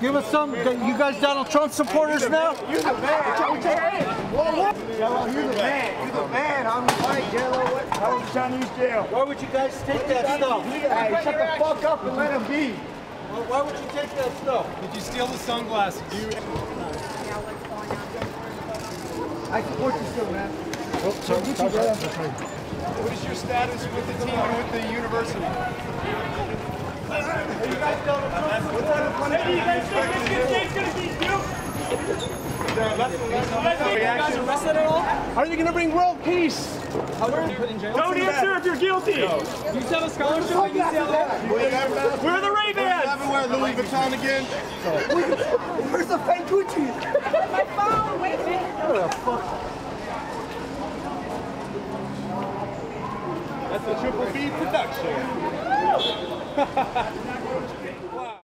Give us some. You guys Donald Trump supporters now? You're the man. You're the man. You're the man. I'm the white, yellow. I was in Chinese jail. Why would you guys take that stuff? Hey, shut the fuck up and let him be. Well, why would you take that stuff? Did you steal the sunglasses? I support you still, man. Oh, sorry. What is your status with the team and with the university? Are you going to bring world peace? Don't answer if you're guilty. No. You have a scholarship in UCLA. We're the Ray-Bans. I haven't wear Louis Vuitton again. Where's the fake Gucci? My phone. Wait a minute. What the fuck? That's a Triple B production.